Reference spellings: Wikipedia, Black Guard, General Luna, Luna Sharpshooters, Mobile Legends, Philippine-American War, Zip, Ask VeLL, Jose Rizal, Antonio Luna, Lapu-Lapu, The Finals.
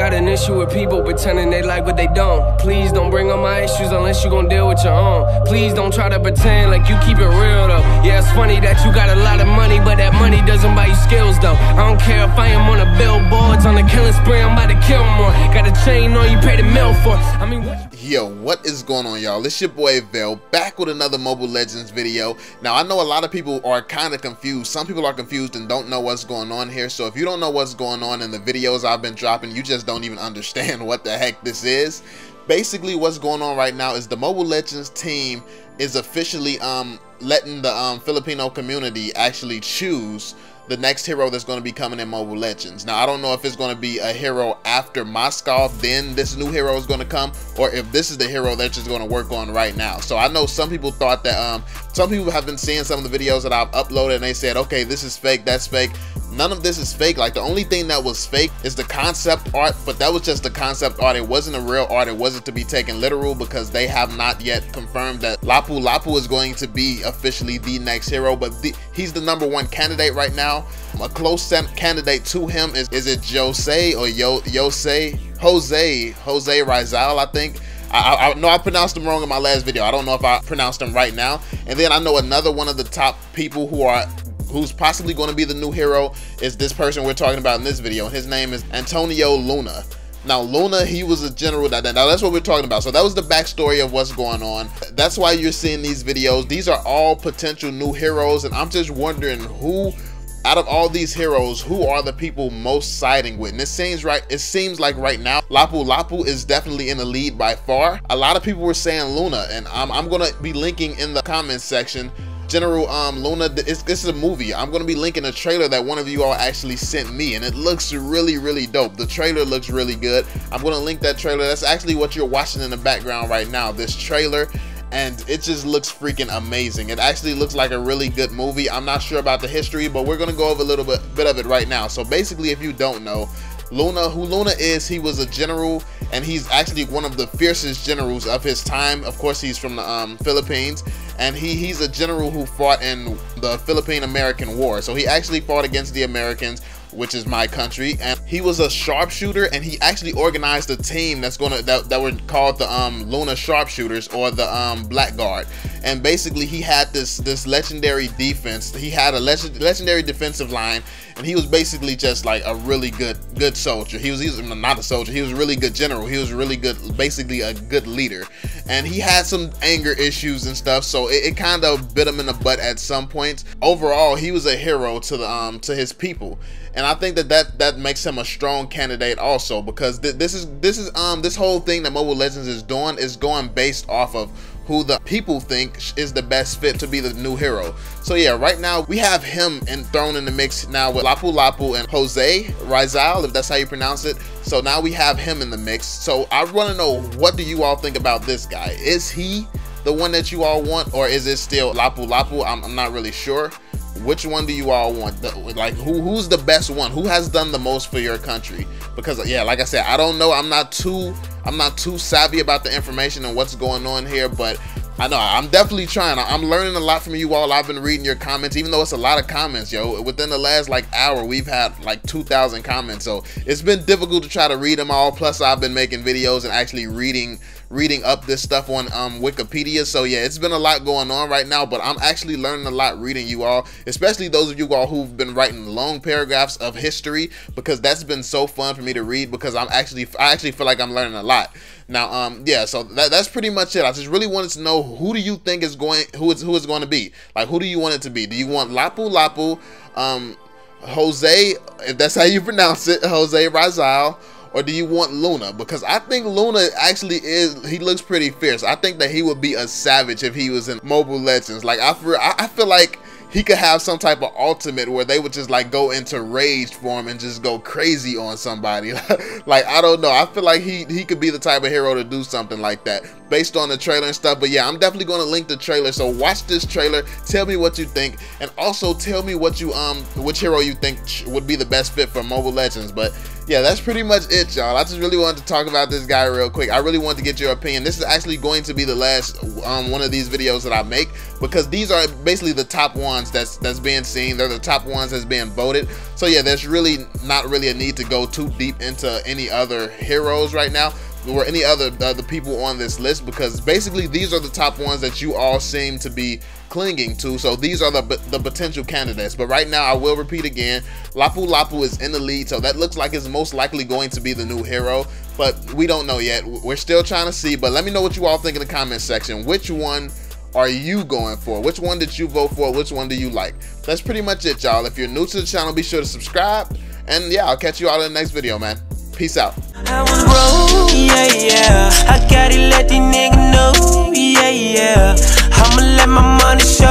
got an issue with people pretending they like what they don't. Please don't bring up my issues unless you gon' deal with your own. Please don't try to pretend like you keep it real though. Yeah, it's funny that you got a lot of money, but that money doesn't buy you skills though. I don't care if I am on the billboards, on the killing spree, I'm about to kill more. Got a chain on you, pay the mill for. I mean, yo, what is going on, y'all? It's your boy Vel, back with another Mobile Legends video. Now, I know a lot of people are kind of confused. Some people are confused and don't know what's going on here. So if you don't know what's going on in the videos I've been dropping, you just don't even understand what the heck this is. Basically, what's going on right now is the Mobile Legends team is officially letting the Filipino community actually choose the next hero that's going to be coming in Mobile Legends. Now, I don't know if it's going to be a hero after Moscow, then this new hero is going to come, or if this is the hero that you're going to work on right now. So I know some people thought that, some people have been seeing some of the videos that I've uploaded and they said, okay, this is fake, that's fake. None of this is fake. Like, the only thing that was fake is the concept art, but that was just the concept art. It wasn't a real art. It wasn't to be taken literal because they have not yet confirmed that Lapu-Lapu is going to be officially the next hero, but he's the #1 candidate right now. A close candidate to him is it Jose or Jose Rizal, I think. I know I pronounced him wrong in my last video. I don't know if I pronounced him right now. And then I know another one of the top people who's possibly going to be the new hero is this person we're talking about in this video. His name is Antonio Luna. Now, Luna, he was a general. Now, that's what we're talking about. So that was the backstory of what's going on. That's why you're seeing these videos. These are all potential new heroes, and I'm just wondering who, out of all these heroes, who are the people most siding with? And it seems like right now, Lapu-Lapu is definitely in the lead by far. A lot of people were saying Luna, and I'm going to be linking in the comments section General Luna. This is a movie. I'm gonna be linking a trailer that one of you all actually sent me, and it looks really, really dope. The trailer looks really good. I'm gonna link that trailer. That's actually what you're watching in the background right now, this trailer, and it just looks freaking amazing. It actually looks like a really good movie. I'm not sure about the history, but we're gonna go over a little bit of it right now. So basically, if you don't know, Luna is, he was a general, and he's actually one of the fiercest generals of his time. Of course, he's from the Philippines, and he's a general who fought in the Philippine-American War. So he actually fought against the Americans, which is my country, and he was a sharpshooter, and he actually organized a team that were called the Luna Sharpshooters, or the Black Guard. And basically, he had this legendary defense. He had a legendary defensive line, and he was basically just like a really good soldier. He was not a soldier. He was a really good general. He was really good, basically a good leader. And he had some anger issues and stuff, so it kind of bit him in the butt at some points. Overall, he was a hero to his people. And I think that makes him a strong candidate also, because this whole thing that Mobile Legends is doing is going based off of who the people think is the best fit to be the new hero. So yeah, right now we have him thrown in the mix now with Lapu-Lapu and Jose Rizal, if that's how you pronounce it. So now we have him in the mix. So I want to know, what do you all think about this guy? Is he the one that you all want, or is it still Lapu-Lapu? I'm not really sure. Which one do you all want? Like, who's the best one? Who has done the most for your country? Because yeah, like I said, I don't know. I'm not too savvy about the information and what's going on here, but I know I'm definitely trying. I'm learning a lot from you all. I've been reading your comments, even though it's a lot of comments, yo. Within the last like hour, we've had like 2,000 comments, so it's been difficult to try to read them all. Plus, I've been making videos and actually reading up this stuff on Wikipedia. So yeah, it's been a lot going on right now, but I'm actually learning a lot reading you all, especially those of you all who've been writing long paragraphs of history, because that's been so fun for me to read, because I actually feel like I'm learning a lot. Now, yeah, so that's pretty much it. I just really wanted to know, who do you think is going, who is going to be? Like, who do you want it to be? Do you want Lapu-Lapu, Jose, if that's how you pronounce it, Jose Rizal, or do you want Luna? Because I think Luna actually is, he looks pretty fierce. I think that he would be a savage if he was in Mobile Legends. Like, I feel like he could have some type of ultimate where they would just like go into rage form and just go crazy on somebody. Like, I don't know. I feel like he could be the type of hero to do something like that based on the trailer and stuff. But yeah, I'm definitely going to link the trailer. So watch this trailer. Tell me what you think, and also tell me what you which hero you think would be the best fit for Mobile Legends. But yeah, that's pretty much it, y'all. I just really wanted to talk about this guy real quick. I really wanted to get your opinion. This is actually going to be the last one of these videos that I make, because these are basically the top ones that's being seen. They're the top ones that's being voted. So yeah, there's really not really a need to go too deep into any other heroes right now, or any other the people on this list, because basically these are the top ones that you all seem to be clinging to. So these are the potential candidates. But right now, I will repeat again, Lapu-Lapu is in the lead, so that looks like it's most likely going to be the new hero, but we don't know yet. We're still trying to see. But let me know what you all think in the comment section. Which one are you going for? Which one did you vote for? Which one do you like? That's pretty much it, y'all. If you're new to the channel, be sure to subscribe, and yeah, I'll catch you all in the next video, man. Peace out. I was broke, I gotta let these niggas know, I'ma let my money show.